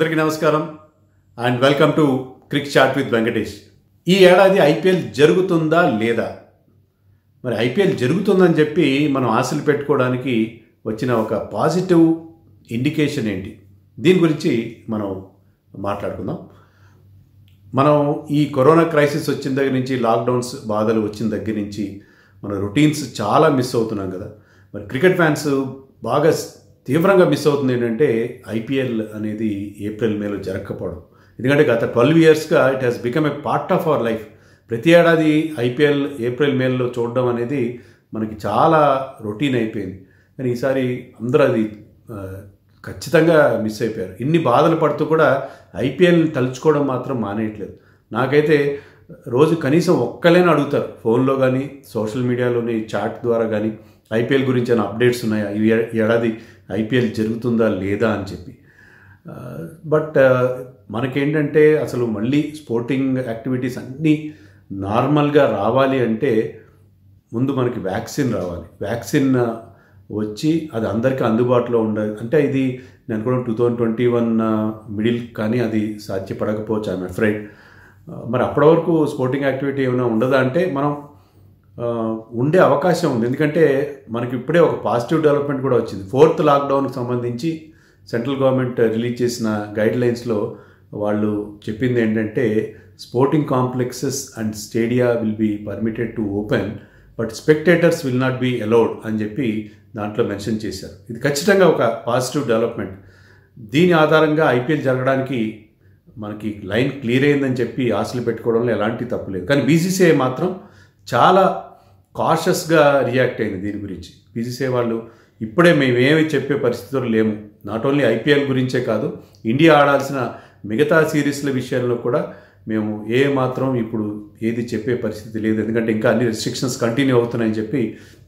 అందరికీ నమస్కారం and welcome to Crick chat with Venkatesh. ఈ ఏడాది ఐపీఎల్ జరుగుతుందా లేదా? మరి ఐపీఎల్ జరుగుతుందని చెప్పి మనం ఆశలు పెట్టుకోవడానికి వచ్చిన ఒక పాజిటివ్ ఇండికేషన్ ఏంటి, దీని గురించి మనం మాట్లాడుకుందాం. మనం ఈ కరోనా క్రైసిస్ వచ్చిన దగ్గర నుంచి, లాక్డౌన్స్ బాధలు వచ్చిన దగ్గర నుంచి మన రొటీన్స్ చాలా మిస్ అవుతున్నాం కదా. మరి క్రికెట్ ఫ్యాన్స్ బాగా తీవ్రంగా మిస్ అవుతుంది ఏంటంటే ఐపీఎల్ అనేది ఏప్రిల్ మేలో జరగకపోవడం. ఎందుకంటే గత 12 yearsగా it has become a part of our life. ప్రతి ఏడాది ఐపీఎల్ ఏప్రిల్ మేలో చూడడం అనేది మనకి చాలా రొటీన్ అయిపోయింది. కానీ ఈసారి అందరూ అది ఖచ్చితంగా మిస్ అయిపోయారు. ఇన్ని బాధలు పడుతూ కూడా ఐపీఎల్ తలుచుకోవడం మాత్రం మానేయట్లేదు. నాకైతే రోజు కనీసం ఒక్కలేని అడుగుతారు, ఫోన్లో కానీ సోషల్ మీడియాలోని చాట్ ద్వారా కానీ, ఐపీఎల్ గురించి ఏమైనా అప్డేట్స్ ఉన్నాయా, ఈ ఏడాది ఐపీఎల్ జరుగుతుందా లేదా అని చెప్పి. బట్ మనకేంటంటే అసలు మళ్ళీ స్పోర్టింగ్ యాక్టివిటీస్ అన్నీ నార్మల్గా రావాలి అంటే ముందు మనకి వ్యాక్సిన్ రావాలి. వ్యాక్సిన్ వచ్చి అది అందరికీ అందుబాటులో ఉండాలి. అంటే ఇది నేను కూడా 2021 మిడిల్, కానీ అది సాధ్యపడకపోవచ్చు ఐఎమ్ అఫ్రైడ్. మరి అప్పటి వరకు స్పోర్టింగ్ యాక్టివిటీ ఏమైనా ఉండదా అంటే మనం ఉండే అవకాశం ఉంది. ఎందుకంటే మనకి ఇప్పుడే ఒక పాజిటివ్ డెవలప్మెంట్ కూడా వచ్చింది. 4th లాక్డౌన్కి సంబంధించి సెంట్రల్ గవర్నమెంట్ రిలీజ్ చేసిన గైడ్లైన్స్లో వాళ్ళు చెప్పింది ఏంటంటే sporting complexes and stadia will be permitted to open, but spectators will not be allowed అని చెప్పి దాంట్లో మెన్షన్ చేశారు. ఇది ఖచ్చితంగా ఒక పాజిటివ్ డెవలప్మెంట్. దీని ఆధారంగా ఐపీఎల్ జరగడానికి మనకి లైన్ క్లియర్ అయిందని చెప్పి ఆశలు పెట్టుకోవడంలో ఎలాంటి తప్పు లేదు. కానీ బీసీసీఐ మాత్రం చాలా కాషియస్గా రియాక్ట్ అయింది దీని గురించి. బీసీసీఐ వాళ్ళు ఇప్పుడే మేమేమి చెప్పే పరిస్థితులు లేము, నాట్ ఓన్లీ ఐపీఎల్ గురించే కాదు, ఇండియా ఆడాల్సిన మిగతా సిరీస్ల విషయంలో కూడా మేము ఏ మాత్రం ఇప్పుడు ఏది చెప్పే పరిస్థితి లేదు, ఎందుకంటే ఇంకా అన్ని రెస్ట్రిక్షన్స్ కంటిన్యూ అవుతున్నాయని చెప్పి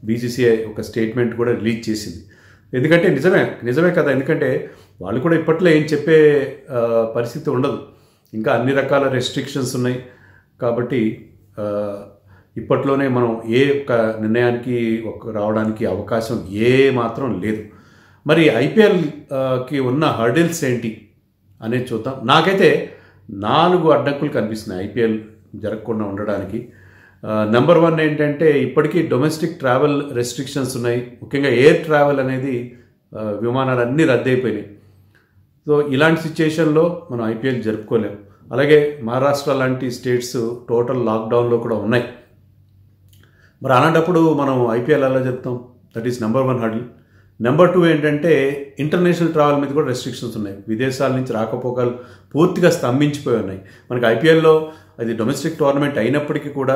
బీసీసీఐ ఒక స్టేట్మెంట్ కూడా రిలీజ్ చేసింది. ఎందుకంటే నిజమే కదా, ఎందుకంటే వాళ్ళు కూడా ఇప్పట్లో ఏం చెప్పే పరిస్థితి ఉండదు, ఇంకా అన్ని రకాల రెస్ట్రిక్షన్స్ ఉన్నాయి. కాబట్టి ఇప్పట్లోనే మనం ఏ ఒక్క నిర్ణయానికి రావడానికి అవకాశం ఏ మాత్రం లేదు. మరి ఐపీఎల్కి ఉన్న హర్డిల్స్ ఏంటి అనేది చూద్దాం. నాకైతే 4 అడ్డంకులు కనిపిస్తున్నాయి ఐపీఎల్ జరగకుండా ఉండడానికి. నెంబర్ 1 ఏంటంటే ఇప్పటికీ డొమెస్టిక్ ట్రావెల్ రెస్ట్రిక్షన్స్ ఉన్నాయి, ముఖ్యంగా ఎయిర్ ట్రావెల్ అనేది విమానాలన్నీ రద్దయిపోయినాయి. సో ఇలాంటి సిచ్యుయేషన్లో మనం ఐపీఎల్ జరుపుకోలేము. అలాగే మహారాష్ట్ర లాంటి స్టేట్స్ టోటల్ లాక్డౌన్లో కూడా ఉన్నాయి. మరి అలాంటప్పుడు మనం ఐపీఎల్ ఎలా జరుపుతాం? That is number 1 hurdle. Number 2 ఏంటంటే ఇంటర్నేషనల్ ట్రావెల్ మీద కూడా రెస్ట్రిక్షన్స్ ఉన్నాయి. విదేశాల నుంచి రాకపోకలు పూర్తిగా స్తంభించిపోయి ఉన్నాయి. మనకి ఐపీఎల్లో అది డొమెస్టిక్ టోర్నమెంట్ అయినప్పటికీ కూడా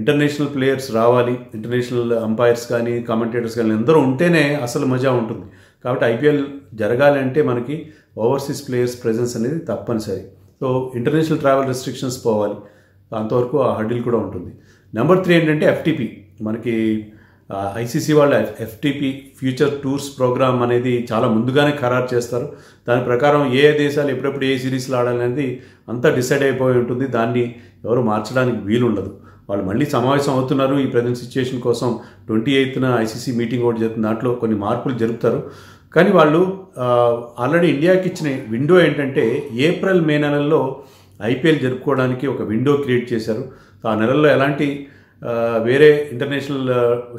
ఇంటర్నేషనల్ ప్లేయర్స్ రావాలి, ఇంటర్నేషనల్ అంపైర్స్ కానీ కామెంటేటర్స్ కానీ అందరూ ఉంటేనే అసలు మజా ఉంటుంది. కాబట్టి ఐపీఎల్ జరగాలంటే మనకి ఓవర్సీస్ ప్లేయర్స్ ప్రెజెన్స్ అనేది తప్పనిసరి. సో ఇంటర్నేషనల్ ట్రావెల్ రెస్ట్రిక్షన్స్ పోవాలి, అంతవరకు ఆ హర్డిల్ కూడా ఉంటుంది. నెంబర్ 3 ఏంటంటే FTP. మనకి ICC వాళ్ళ FTP ఫ్యూచర్ టూర్స్ ప్రోగ్రామ్ అనేది చాలా ముందుగానే ఖరారు చేస్తారు. దాని ప్రకారం ఏ దేశాలు ఎప్పుడెప్పుడు ఏ సిరీస్లు ఆడాలనేది అంతా డిసైడ్ అయిపోయి ఉంటుంది. దాన్ని ఎవరు మార్చడానికి వీలుండదు. వాళ్ళు మళ్ళీ సమావేశం అవుతున్నారు ఈ ప్రజెంట్ సిచ్యుయేషన్ కోసం. 28th ICC మీటింగ్ ఒకటి జరుగుతుంది, దాంట్లో కొన్ని మార్పులు జరుపుతారు. కానీ వాళ్ళు ఆల్రెడీ ఇండియాకి ఇచ్చిన విండో ఏంటంటే ఏప్రిల్ మే నెలల్లో ఐపీఎల్ జరుపుకోవడానికి ఒక విండో క్రియేట్ చేశారు. ఆ నెలల్లో ఎలాంటి వేరే ఇంటర్నేషనల్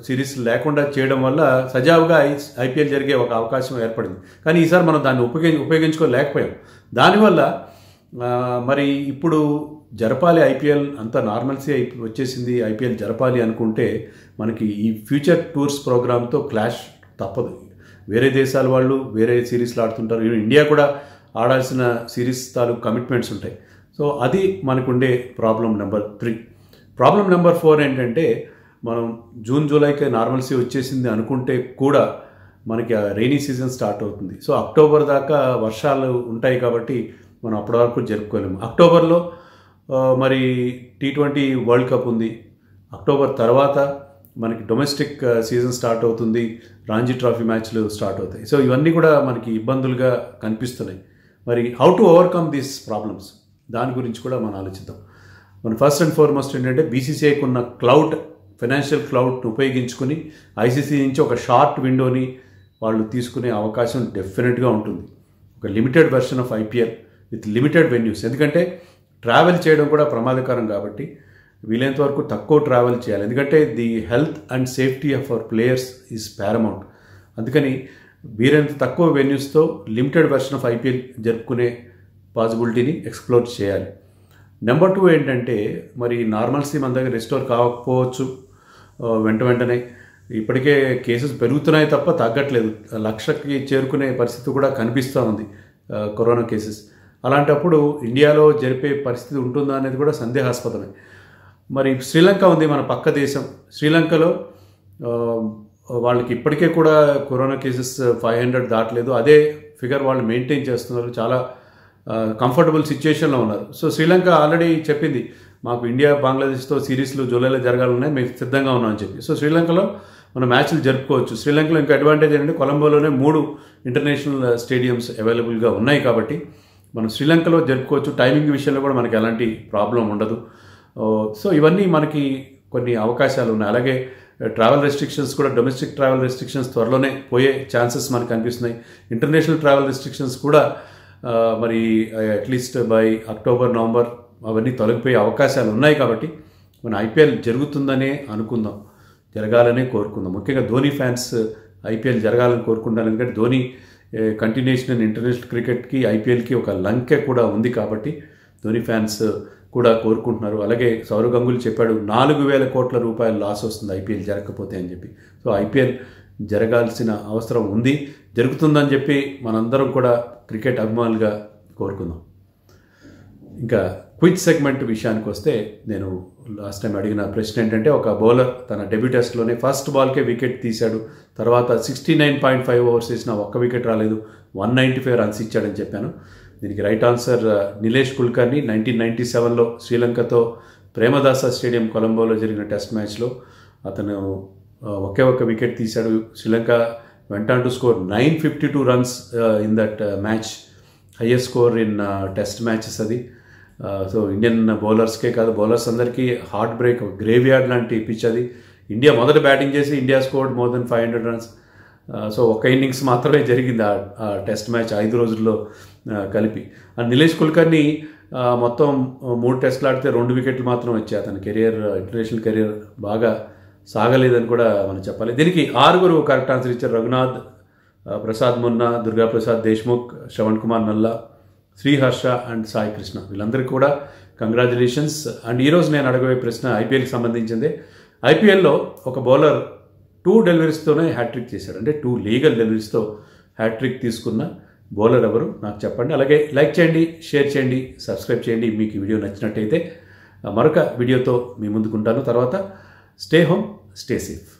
సిరీస్ లేకుండా చేయడం వల్ల సజావుగా ఐపీఎల్ జరిగే ఒక అవకాశం ఏర్పడింది. కానీ ఈసారి మనం దాన్ని ఉపయోగించుకోలేకపోయాం. దానివల్ల మరి ఇప్పుడు జరపాలి ఐపీఎల్, అంత నార్మల్సీ వచ్చేసింది, ఐపీఎల్ జరపాలి అనుకుంటే మనకి ఈ ఫ్యూచర్ టూర్స్ ప్రోగ్రామ్తో క్లాష్ తప్పదు. వేరే దేశాల వాళ్ళు వేరే సిరీస్లు ఆడుతుంటారు, ఇండియా కూడా ఆడాల్సిన సిరీస్ తాలూకు కమిట్మెంట్స్ ఉంటాయి. సో అది మనకుండే ప్రాబ్లం నెంబర్ 3. ప్రాబ్లం నెంబర్ 4 ఏంటంటే మనం జూన్ జూలైకి నార్మల్సీ వచ్చేసింది అనుకుంటే కూడా మనకి రైనీ సీజన్ స్టార్ట్ అవుతుంది. సో అక్టోబర్ దాకా వర్షాలు ఉంటాయి కాబట్టి మనం అప్పటి వరకు జరుపుకోలేము. అక్టోబర్లో మరి T20 వరల్డ్ కప్ ఉంది. అక్టోబర్ తర్వాత మనకి డొమెస్టిక్ సీజన్ స్టార్ట్ అవుతుంది, రాంజీ ట్రోఫీ మ్యాచ్లు స్టార్ట్ అవుతాయి. సో ఇవన్నీ కూడా మనకి ఇబ్బందులుగా కనిపిస్తున్నాయి. మరి how to overcome these problems, దాని గురించి కూడా మనం ఆలోచిద్దాం. మన ఫస్ట్ అండ్ ఫార్మోస్ట్ ఏంటంటే బీసీసీఐకి ఉన్న క్లౌట్, ఫైనాన్షియల్ క్లౌట్ను ఉపయోగించుకుని ఐసీసీ నుంచి ఒక షార్ట్ విండోని వాళ్ళు తీసుకునే అవకాశం డెఫినెట్గా ఉంటుంది. ఒక limited version of IPL with limited venues ఎందుకంటే ట్రావెల్ చేయడం కూడా ప్రమాదకరం కాబట్టి వీలైనంత వరకు తక్కువ ట్రావెల్ చేయాలి ఎందుకంటే the health and safety of our players is paramount అందుకని వీరంత తక్కువ వెన్యూస్తో లిమిటెడ్ వెర్షన్ ఆఫ్ ఐపీఎల్ జరుపుకునే పాజిబిలిటీని ఎక్స్ప్లోర్ చేయాలి. నెంబర్ టూ ఏంటంటే మరి నార్మల్సీ మన దగ్గర రెస్టోర్ కావకపోవచ్చు వెంట వెంటనే ఇప్పటికే కేసెస్ పెరుగుతున్నాయి తప్ప తగ్గట్లేదు లక్షకి చేరుకునే పరిస్థితి కూడా కనిపిస్తూ ఉంది కరోనా కేసెస్ అలాంటప్పుడు ఇండియాలో జరిపే పరిస్థితి ఉంటుందా అనేది కూడా సందేహాస్పదమే. మరి శ్రీలంక ఉంది మన పక్క దేశం శ్రీలంకలో వాళ్ళకి ఇప్పటికే కూడా కరోనా కేసెస్ 500 దాటలేదు అదే ఫిగర్ వాళ్ళు మెయింటైన్ చేస్తున్నారు చాలా కంఫర్టబుల్ సిచ్యుయేషన్లో ఉన్నారు. సో శ్రీలంక ఆల్రెడీ చెప్పింది మాకు ఇండియా బంగ్లాదేశ్తో సిరీస్లు జూలైలో జరగాలన్నాయి మేము సిద్ధంగా ఉన్నామని చెప్పి సో శ్రీలంకలో మనం మ్యాచ్లు జరుపుకోవచ్చు. శ్రీలంకలో ఇంకా అడ్వాంటేజ్ ఏంటంటే కొలంబోలోనే 3 ఇంటర్నేషనల్ స్టేడియమ్స్ అవైలబుల్గా ఉన్నాయి కాబట్టి మనం శ్రీలంకలో జరుపుకోవచ్చు టైమింగ్ విషయంలో కూడా మనకి ఎలాంటి ప్రాబ్లం ఉండదు. సో ఇవన్నీ మనకి కొన్ని అవకాశాలు ఉన్నాయి. అలాగే ట్రావెల్ రెస్ట్రిక్షన్స్ కూడా డొమెస్టిక్ ట్రావెల్ రెస్ట్రిక్షన్స్ త్వరలోనే పోయే ఛాన్సెస్ మనకు కనిపిస్తున్నాయి. ఇంటర్నేషనల్ ట్రావెల్ రెస్ట్రిక్షన్స్ కూడా మరి అట్లీస్ట్ బై October, November అవన్నీ తొలగిపోయే అవకాశాలు ఉన్నాయి కాబట్టి మన ఐపీఎల్ జరుగుతుందనే అనుకుందాం జరగాలనే కోరుకుందాం. ముఖ్యంగా ధోని ఫ్యాన్స్ ఐపీఎల్ జరగాలని కోరుకుంటారు ఎందుకంటే ధోని కంటిన్యూషన్ అండ్ ఇంటర్నేషనల్ క్రికెట్కి ఐపీఎల్కి ఒక లంకె కూడా ఉంది కాబట్టి ధోని ఫ్యాన్స్ కూడా కోరుకుంటున్నారు. అలాగే సౌరవ్ గంగూలీ చెప్పాడు 4,000 కోట్ల రూపాయలు లాస్ వస్తుంది ఐపీఎల్ జరగకపోతే అని చెప్పి సో ఐపీఎల్ జరగాల్సిన అవసరం ఉంది జరుగుతుందని చెప్పి మనందరం కూడా క్రికెట్ అభిమానులుగా కోరుకుందాం. ఇంకా క్విజ్ సెగ్మెంట్ విషయానికి వస్తే నేను లాస్ట్ టైం అడిగిన ప్రశ్న ఏంటంటే ఒక బౌలర్ తన డెబ్యూ టెస్ట్లోనే ఫస్ట్ బాల్కే వికెట్ తీశాడు తర్వాత 69.5 overs వేసిన ఒక్క వికెట్ రాలేదు 195 runs ఇచ్చాడని చెప్పాను. దీనికి రైట్ ఆన్సర్ నిలేష్ కుల్కర్ని 1997లో శ్రీలంకతో ప్రేమదాస స్టేడియం కొలంబోలో జరిగిన టెస్ట్ మ్యాచ్లో అతను ఒకే ఒక్క వికెట్ తీశాడు. Sri Lanka went on to score 952 runs in that match, highest score in test matches adi. So Indian bowlers ke kada bowlers andarki heartbreak graveyard lanti pitch adi. India modata batting chesi India scored more than 500 runs. So oka innings maatrame jarigindi aa test match 5 రోజుల్లో కలిపి. And Nilesh Kulkarni మొత్తం 3 టెస్ట్లు ఆడితే 2 వికెట్లు మాత్రమే వచ్చాయి అతని career international career బాగా సాగలేదని కూడా మనం చెప్పాలి. దీనికి 6 కరెక్ట్ ఆన్సర్ ఇచ్చారు రఘునాథ్ ప్రసాద్ మున్నా దుర్గా ప్రసాద్ దేశ్ముఖ్ శ్రవణ్ కుమార్ నల్లా శ్రీహర్ష అండ్ సాయి కృష్ణ వీళ్ళందరికీ కూడా కంగ్రాచులేషన్స్. అండ్ ఈరోజు నేను అడగబోయే ప్రశ్న ఐపీఎల్కి సంబంధించిందే. ఐపీఎల్లో ఒక బౌలర్ 2 డెలివరీస్తోనే హ్యాట్రిక్ చేశాడు అంటే 2 లీగల్ డెలివరీస్తో హ్యాట్రిక్ తీసుకున్న బౌలర్ ఎవరు నాకు చెప్పండి. అలాగే లైక్ చేయండి షేర్ చేయండి సబ్స్క్రైబ్ చేయండి మీకు ఈ వీడియో నచ్చినట్టయితే మరొక వీడియోతో మీ ముందుకుంటాను. తర్వాత Stay home, stay safe.